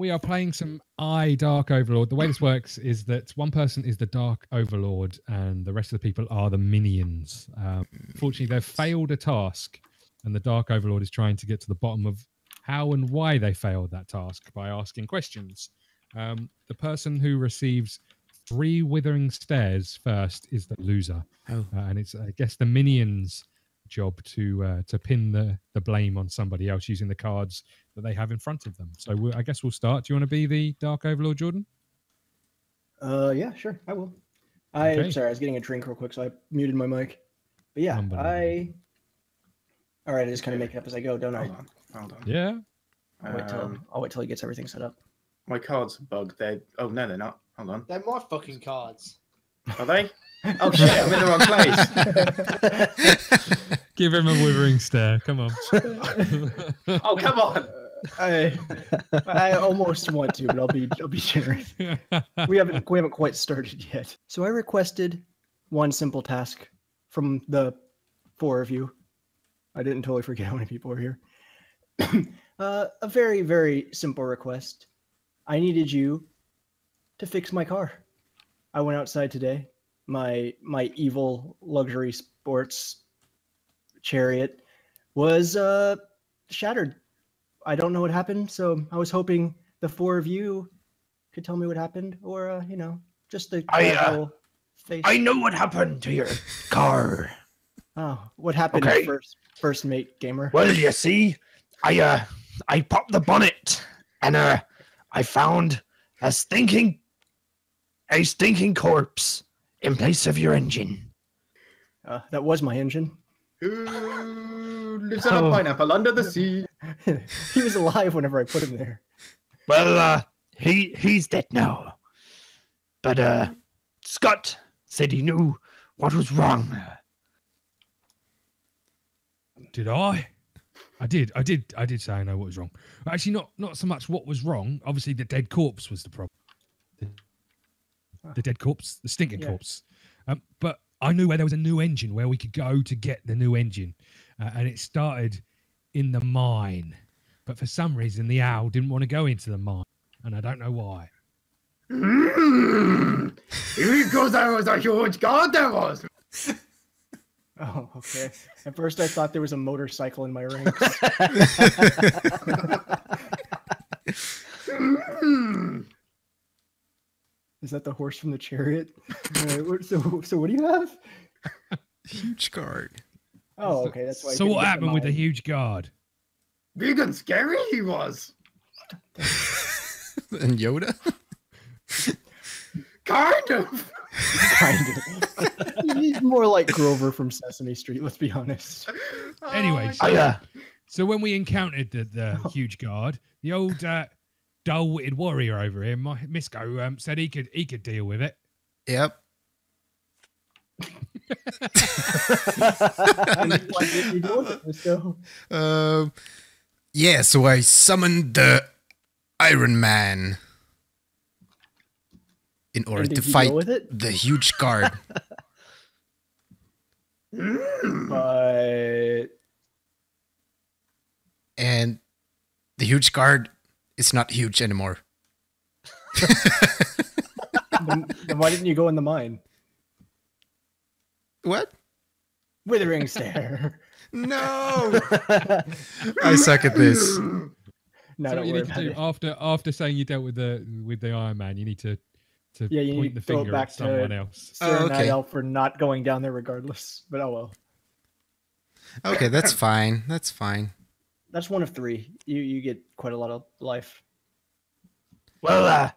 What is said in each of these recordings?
We are playing some Aye, Dark Overlord. The way this works is that one person is the Dark Overlord and the rest of the people are the minions. Fortunately, they've failed a task and the Dark Overlord is trying to get to the bottom of how and why they failed that task by asking questions. The person who receives 3 withering stares first is the loser. Oh. And it's, I guess, the minions' job to pin the blame on somebody else using the cards that they have in front of them. So I guess we'll start. Do you want to be the Dark Overlord, Jordan? Yeah, sure. I will. Okay. I'm sorry, I was getting a drink real quick, so I muted my mic. But yeah, all right, I just kind of make it up as I go, don't I? Hold on. Yeah. I'll wait till he gets everything set up. My cards are bugged. Oh, no, they're not. Hold on. They're my fucking cards. Are they? Oh, shit, I'm in the wrong place. Give him a withering stare. Come on. Oh, come on. I almost want to, but I'll be generous. We haven't quite started yet. So I requested one simple task from the 4 of you. I didn't totally forget how many people were here. A very, very simple request. I needed you to fix my car. I went outside today. My evil luxury sports chariot was shattered. I don't know what happened, so I was hoping the 4 of you could tell me what happened, or you know, just the face. I know what happened to your car. Oh, what happened, okay. First mate gamer? Well, you see, I popped the bonnet, and I found a stinking corpse in place of your engine. That was my engine. Ooh, lives on a pineapple under the sea. He was alive whenever I put him there. Well, he's dead now. But Scott said he knew what was wrong. Did I? I did say I know what was wrong. Actually, not so much what was wrong. Obviously, the dead corpse was the problem. The dead corpse, the stinking corpse. But I knew where there was a new engine, where we could go to get the new engine. And it started in the mine. But for some reason, the owl didn't want to go into the mine. And I don't know why. Because there was a huge guard there was. Oh, okay. At first, I thought there was a motorcycle in my ranks. Is that the horse from the chariot? So what do you have? Huge guard. Oh, okay. That's why. So what happened with the huge guard? Big and scary he was. And Yoda? Kind of. He's more like Grover from Sesame Street, let's be honest. Anyway, so when we encountered the huge guard, the old... dull-witted warrior over here, Misco, said he could deal with it. Yep. Yeah, so I summoned the Iron Man in order to fight the huge guard. And the huge guard, it's not huge anymore. Then why didn't you go in the mine? What? Withering stare. No. I suck at this. No, so what you need to do after saying you dealt with the Iron Man, you need to point the finger at someone else. Oh, okay. For not going down there regardless, but oh well. Okay, that's fine. That's fine. That's one of 3. You get quite a lot of life. Well,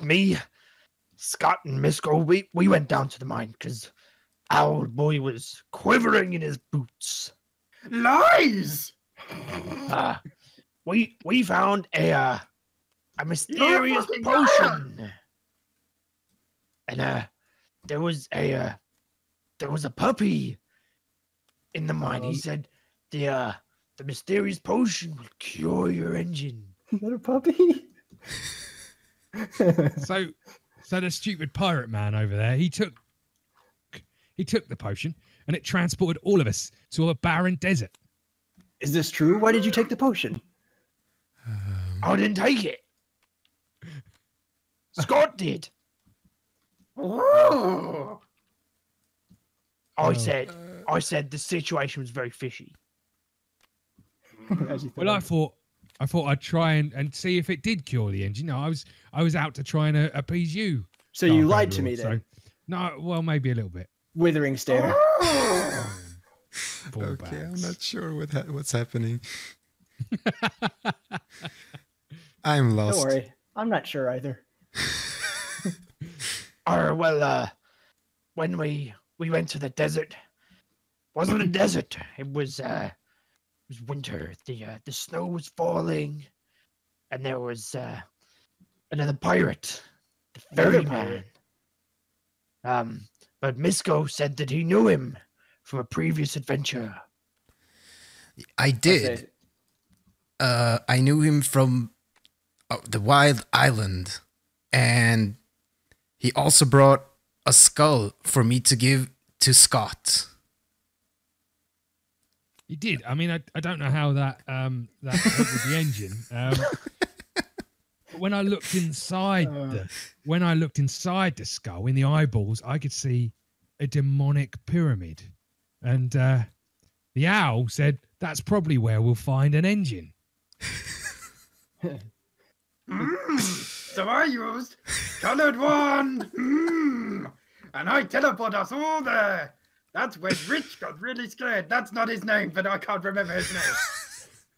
me, Scott, and Misco, we went down to the mine because our boy was quivering in his boots. Lies. We found a mysterious potion, and there was a puppy in the mine. He said the mysterious potion will cure your engine. Is that a puppy? so the stupid pirate man over there, he took the potion and it transported all of us to a barren desert. Is this true? Why did you take the potion? I didn't take it. Scott did. Oh. I said the situation was very fishy. Well, I thought I'd try and see if it did cure the engine. No, I was out to try and appease you. So you lied to me then? So, no, well, maybe a little bit. Withering stare. Oh. Okay, I'm not sure what's happening. I'm lost. Don't worry, I'm not sure either. Well, when we went to the desert, wasn't a desert. It was winter. The snow was falling, and there was another pirate, the ferryman. But Misko said that he knew him from a previous adventure. I did. I knew him from the Wild Island, and he also brought a skull for me to give to Scott. He did. I mean, I don't know how that with the engine. But when I looked inside, the skull, in the eyeballs, I could see a demonic pyramid, and the owl said, "That's probably where we'll find an engine." So I used colored one, and I teleport us all there. That's when Rich got really scared. That's not his name, but I can't remember his name.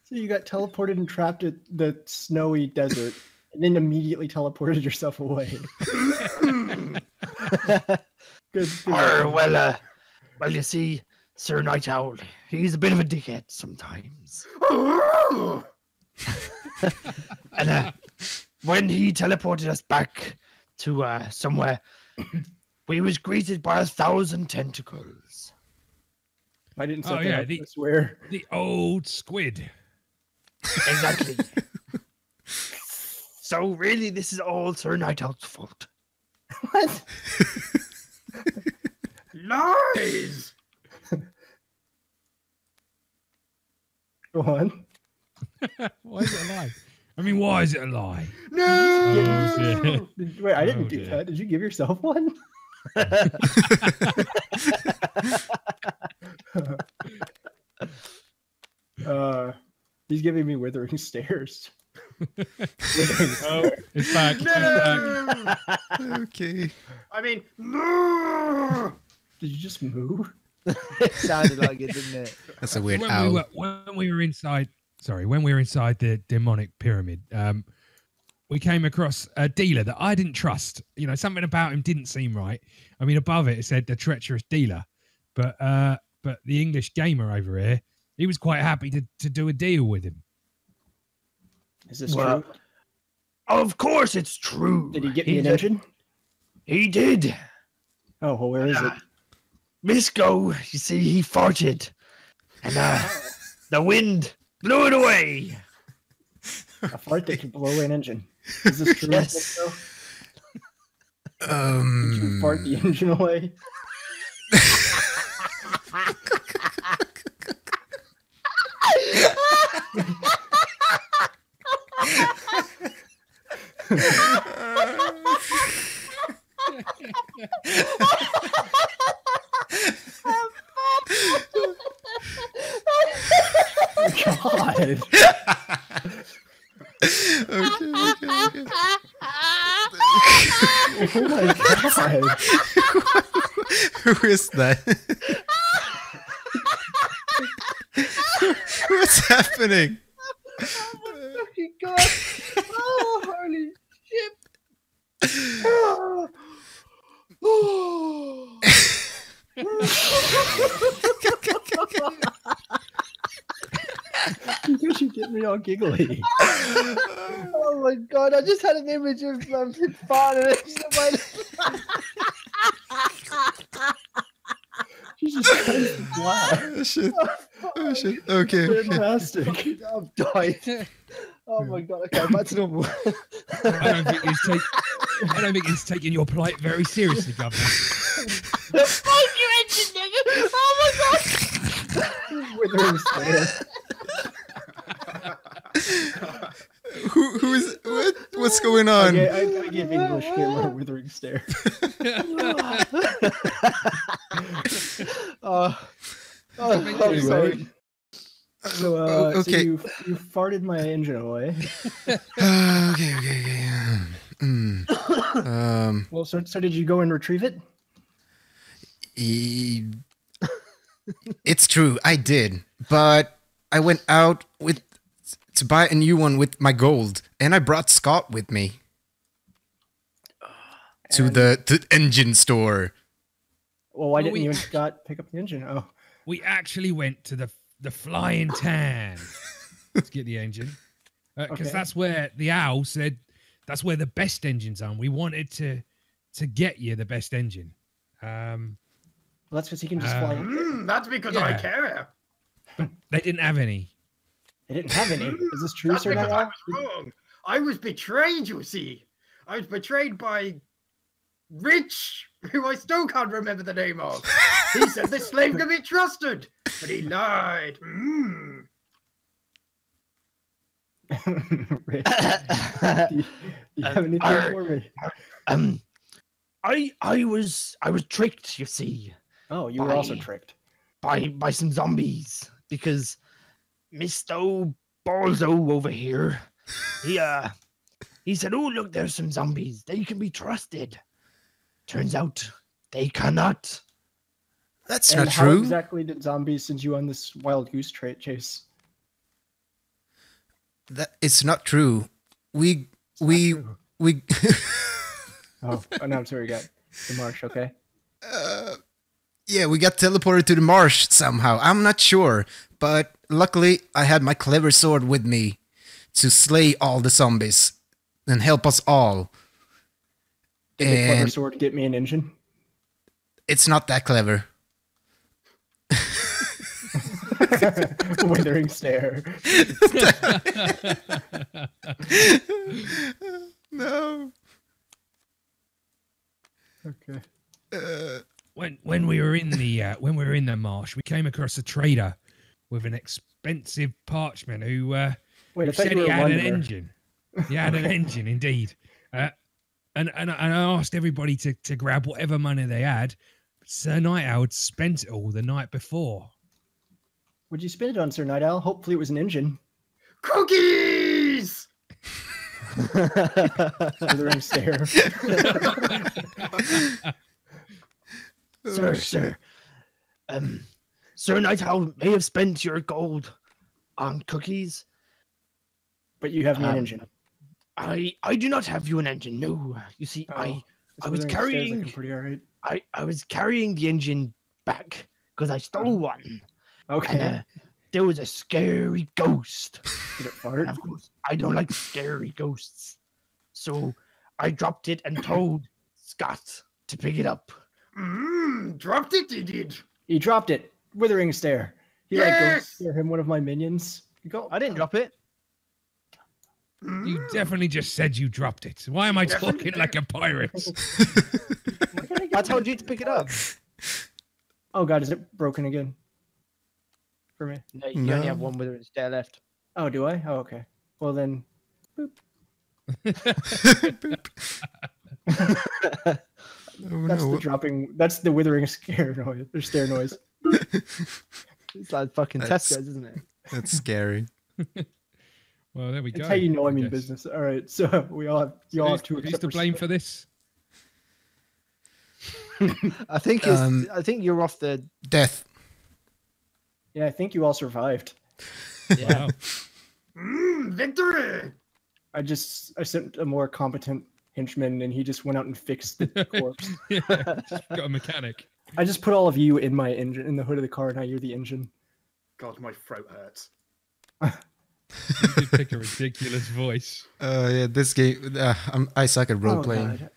So you got teleported and trapped at the snowy desert, and then immediately teleported yourself away. Well, you see, Sir Night Owl, he's a bit of a dickhead sometimes. And when he teleported us back to somewhere, we was greeted by 1,000 tentacles. I didn't say that. I swear. The old squid. Exactly. So really, this is all Sir Night Owl's fault. What? Lies! Go on. Why is it a lie? I mean, why is it a lie? No! Oh, wait, I didn't do that. Did you give yourself one? He's giving me withering stares. Oh, it's back. No! It's back. Okay. I mean, no! Did you just move? It sounded like it, didn't it? That's a weird owl. When we were inside the demonic pyramid, we came across a dealer that I didn't trust. You know, something about him didn't seem right. I mean, above it said the treacherous dealer, but the English gamer over here, he was quite happy to do a deal with him. Is this true? Of course, it's true. Did he get me an engine? He did. Oh, well, where is it? Misko, you see, he farted, and the wind blew it away. A fart that can blow away an engine. Is this true? Yes. Did you fart the engine away? God. Okay. Oh my God. Who is that? What's happening? Oh my fucking God. Oh, holy shit. Oh. Oh. Because you get me all giggly. Oh my God, I just had an image of fun and it's Jesus Christ, wow. Shit. Oh shit. Okay. Fantastic. I'm dying. Oh my God, okay, that's normal. I don't think he's taking your plight very seriously, Governor. Fuck you, engine nigga! Oh my God! Withering stare. Who is what? What's going on? Okay, I give English humor a withering stare. I'm sorry. Okay. So you farted my engine away. Okay. Mm. Well, so did you go and retrieve it? It's true, I did, but I went out with to buy a new one with my gold, and I brought Scott with me to the engine store. Well, why didn't you and Scott pick up the engine? Oh, we actually went to the Flying Tan to get the engine because that's where the owl said that's where the best engines are. We wanted to get you the best engine. Well, that's because he can just fly. That's because I care. But they didn't have any. They didn't have any. Is this true, sir? I was wrong. I was betrayed, you see. I was betrayed by Rich, who I still can't remember the name of. He said this slave could be trusted, but he lied. Rich, do you have anything for me? I was tricked, you see. Oh, you were also tricked by some zombies because Mr. Balzo over here, he said, "Oh, look, there's some zombies. They can be trusted." Turns out they cannot. That's not true. How exactly did zombies send you on this wild goose chase? That it's not true. We. Oh no! I'm sorry, we got the marsh. Okay. Yeah, we got teleported to the marsh somehow. I'm not sure, but luckily I had my clever sword with me to slay all the zombies and help us all. Did the clever sword get me an engine? It's not that clever. Withering stare. No. Okay. When we were in the marsh, we came across a trader with an expensive parchment who Wait, said he had an engine. He had an engine, indeed. And I asked everybody to grab whatever money they had. Sir Night Owl had spent it all the night before. Would you spend it on, Sir Night Owl? Hopefully, it was an engine. Cookies. Withering stare. Sir Night Owl may have spent your gold on cookies, but you have no engine. I do not have you an engine. No, you see, I was carrying. Pretty all right. I was carrying the engine back because I stole one. Okay. And, there was a scary ghost. Did it fart? Of course, I don't like scary ghosts, so I dropped it and told Scott to pick it up. Dropped it, he did. He dropped it. Withering stare. He like him, one of my minions. Go. I didn't drop it. You definitely just said you dropped it. Why am I talking like a pirate? I told you to pick it up. Oh God, is it broken again? For me? No, you only have one withering stare left. Oh, do I? Oh, okay. Well then, boop. Boop. Oh, that's the dropping. That's the withering scare noise. Or stare noise. It's like fucking Tesco's, isn't it? That's scary. Well, there we go. That's how you know I'm in business. All right, so we all have. You all have to. Who's to blame for this? I think. It's, I think you're off the death. Yeah, I think you all survived. Yeah. Victory! I sent a more competent henchman, and he just went out and fixed the corpse. Yeah, got a mechanic. I just put all of you in my engine, in the hood of the car, and now you're the engine. God, my throat hurts. You did pick a ridiculous voice. Yeah, this game. I suck at role playing. God.